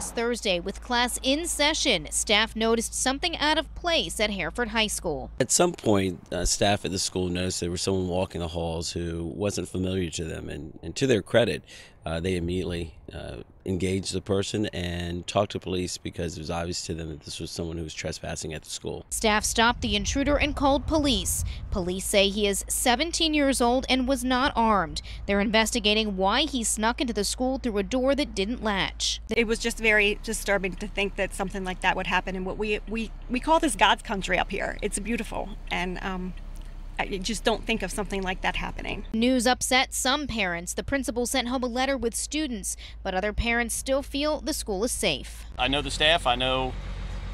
last Thursday with class in session, staff noticed something out of place at Hereford High School. At some point, staff at the school noticed there was someone walking the halls who wasn't familiar to them, and to their credit, they immediately engaged the person and talked to police because it was obvious to them that this was someone who was trespassing at the school. Staff stopped the intruder and called police. Police say he is 17 years old and was not armed. They're investigating why he snuck into the school through a door that didn't latch. It was just very disturbing to think that something like that would happen. And what we call this God's country up here. It's beautiful, and I just don't think of something like that happening. News upset some parents. The principal sent home a letter with students, but other parents still feel the school is safe. I know the staff, I know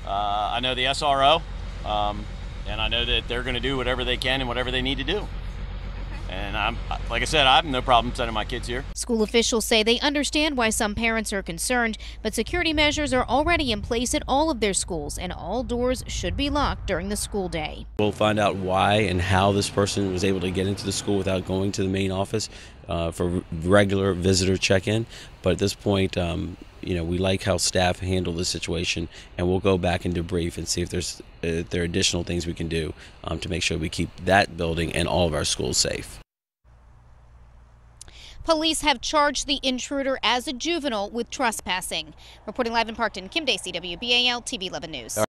the SRO, and I know that they're going to do whatever they can and whatever they need to do. And like I said, I have no problem sending my kids here. School officials say they understand why some parents are concerned, but security measures are already in place at all of their schools, and all doors should be locked during the school day. We'll find out why and how this person was able to get into the school without going to the main office for regular visitor check-in. But at this point, you know, we like how staff handle the situation, and we'll go back and debrief and see if there's there are additional things we can do to make sure we keep that building and all of our schools safe. Police have charged the intruder as a juvenile with trespassing. Reporting live in Parkton, Kim Day, CWBAL TV 11 News.